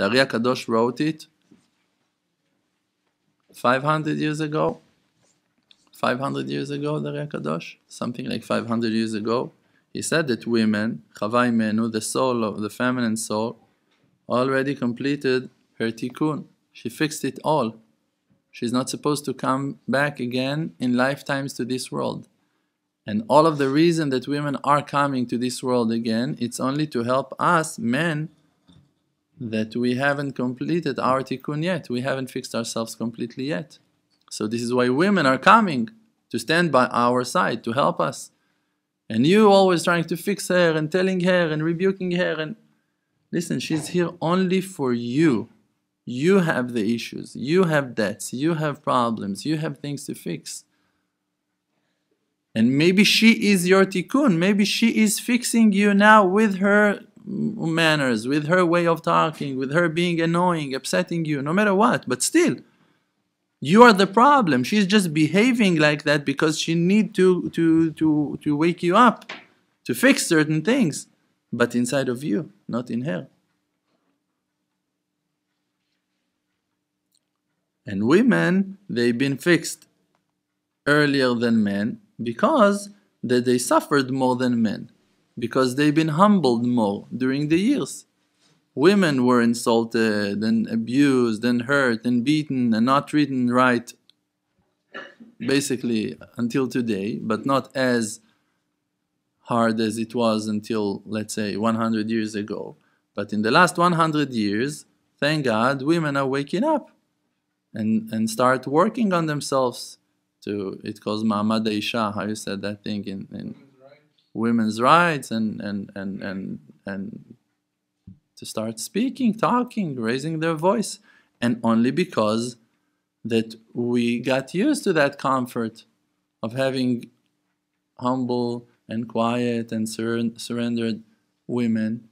The Ari HaKadosh wrote it 500 years ago. 500 years ago, the Ari HaKadosh, something like 500 years ago, he said that women, Chavai Menu, the soul of the feminine soul, already completed her tikkun. She fixed it all. She's not supposed to come back again in lifetimes to this world. And all of the reason that women are coming to this world again, it's only to help us, men, that we haven't completed our tikkun yet. We haven't fixed ourselves completely yet. So this is why women are coming, to stand by our side, to help us. And you always trying to fix her and telling her and rebuking her. And listen, she's here only for you. You have the issues, you have debts, you have problems, you have things to fix. And maybe she is your tikkun, maybe she is fixing you now with her manners, with her way of talking, with her being annoying, upsetting you, no matter what, but still. You are the problem. She's just behaving like that because she needs to wake you up, to fix certain things, but inside of you, not in her. And women, they've been fixed earlier than men because they suffered more than men, because they've been humbled more during the years. Women were insulted and abused and hurt and beaten and not treated right, basically until today, but not as hard as it was until, let's say, 100 years ago. But in the last 100 years, thank God, women are waking up and start working on themselves. It calls Ma'amad Aishah, how you said that thing in women's rights and to start speaking, talking, raising their voice. And only because that we got used to that comfort of having humble and quiet and surrendered women.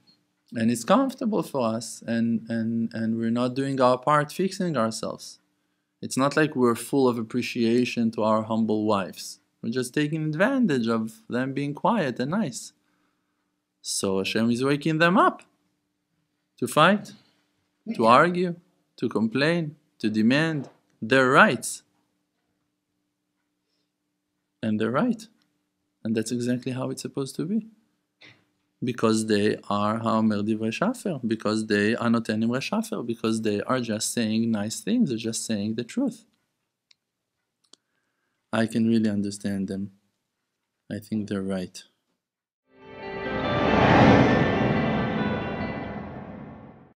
And it's comfortable for us, and we're not doing our part fixing ourselves. It's not like we're full of appreciation to our humble wives. We're just taking advantage of them being quiet and nice. So Hashem is waking them up. To fight, to argue, to complain, to demand their rights. And they're right. And that's exactly how it's supposed to be. Because they are how Merdiv Reshafer, because they are not any Reshafer, because they are just saying nice things, they're just saying the truth. I can really understand them. I think they're right.